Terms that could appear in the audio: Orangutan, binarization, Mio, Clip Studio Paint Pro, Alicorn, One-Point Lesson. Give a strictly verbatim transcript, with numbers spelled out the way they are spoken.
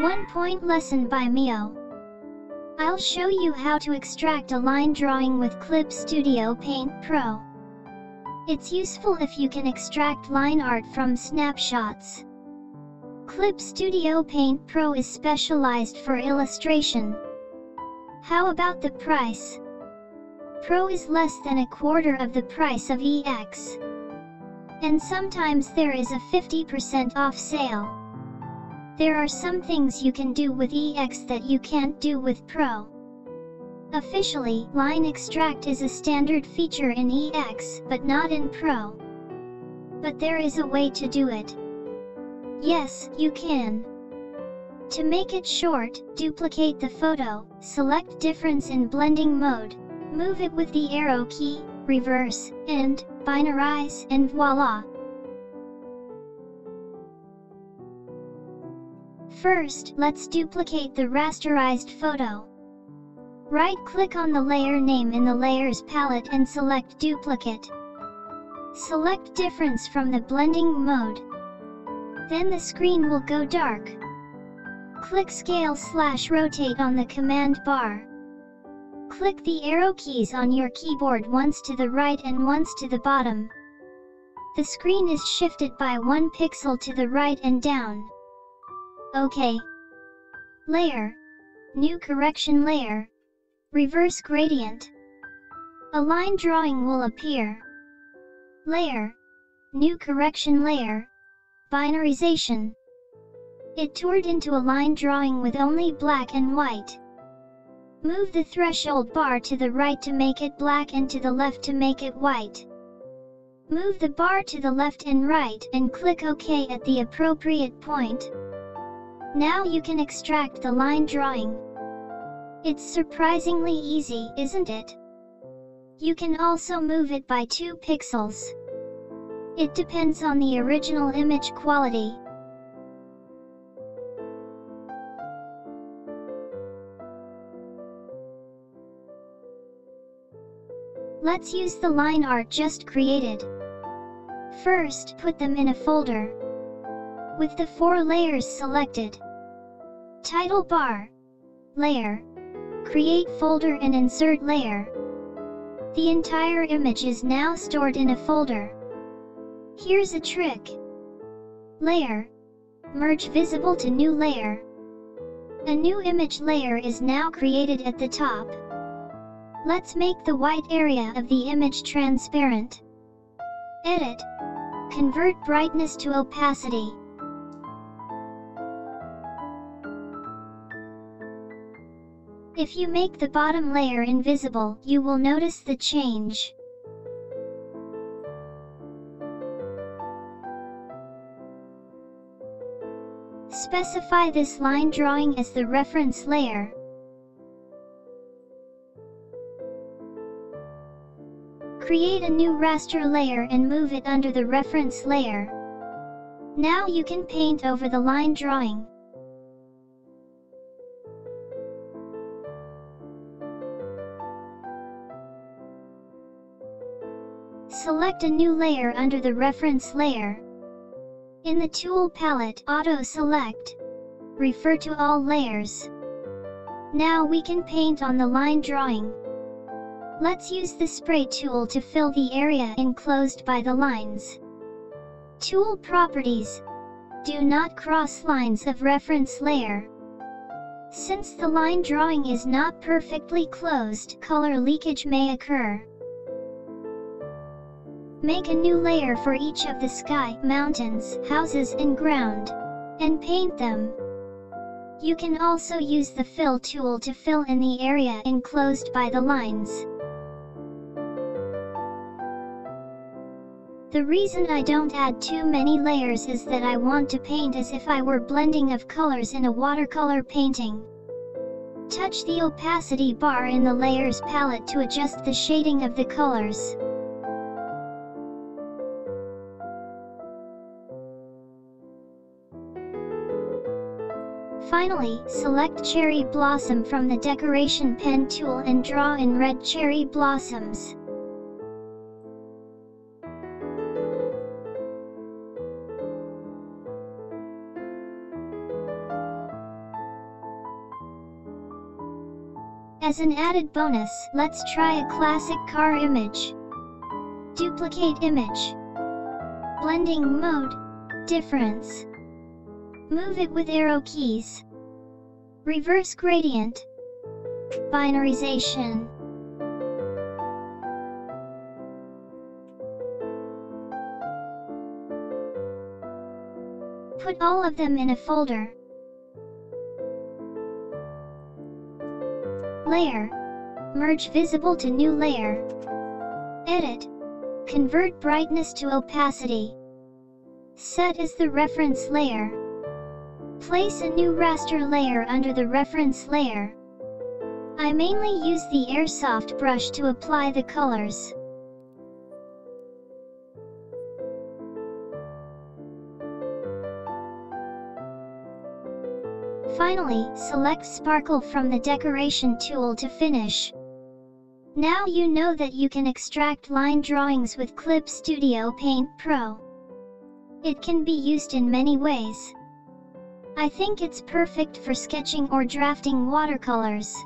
one point lesson by Mio. I'll show you how to extract a line drawing with Clip Studio Paint Pro. It's useful if you can extract line art from snapshots. Clip Studio Paint Pro is specialized for illustration. How about the price? Pro is less than a quarter of the price of E X. And sometimes there is a fifty percent off sale. There are some things you can do with E X that you can't do with Pro. Officially, line extract is a standard feature in E X, but not in Pro. But there is a way to do it. Yes, you can. To make it short, duplicate the photo, select difference in blending mode, move it with the arrow key, reverse, and binarize, and voila! First, let's duplicate the rasterized photo. Right-click on the layer name in the Layers palette and select Duplicate. Select Difference from the blending mode. Then the screen will go dark. Click Scale slash Rotate on the command bar. Click the arrow keys on your keyboard once to the right and once to the bottom. The screen is shifted by one pixel to the right and down. OK. Layer. New correction layer. Reverse gradient. A line drawing will appear. Layer. New correction layer. Binarization. It turned into a line drawing with only black and white. Move the threshold bar to the right to make it black and to the left to make it white. Move the bar to the left and right and click OK at the appropriate point. Now you can extract the line drawing. It's surprisingly easy, isn't it? You can also move it by two pixels. It depends on the original image quality. Let's use the line art just created. First, put them in a folder. With the four layers selected. Title bar. Layer. Create folder and insert layer. The entire image is now stored in a folder. Here's a trick. Layer. Merge visible to new layer. A new image layer is now created at the top. Let's make the white area of the image transparent. Edit. Convert brightness to opacity. If you make the bottom layer invisible, you will notice the change. Specify this line drawing as the reference layer. Create a new raster layer and move it under the reference layer. Now you can paint over the line drawing. Select a new layer under the reference layer. In the tool palette, auto-select. Refer to all layers. Now we can paint on the line drawing. Let's use the spray tool to fill the area enclosed by the lines. Tool properties. Do not cross lines of reference layer. Since the line drawing is not perfectly closed, color leakage may occur. Make a new layer for each of the sky, mountains, houses and ground. And paint them. You can also use the fill tool to fill in the area enclosed by the lines. The reason I don't add too many layers is that I want to paint as if I were blending of colors in a watercolor painting. Touch the opacity bar in the Layers palette to adjust the shading of the colors. Finally, select Cherry Blossom from the Decoration Pen tool and draw in red cherry blossoms. As an added bonus, let's try a classic car image. Duplicate image. Blending mode, difference. Move it with arrow keys. Reverse gradient. Binarization. Put all of them in a folder. Layer. Merge visible to new layer. Edit. Convert brightness to opacity. Set as the reference layer. Place a new raster layer under the reference layer. I mainly use the airsoft brush to apply the colors. Finally, select Sparkle from the Decoration tool to finish. Now you know that you can extract line drawings with Clip Studio Paint Pro. It can be used in many ways. I think it's perfect for sketching or drafting watercolors.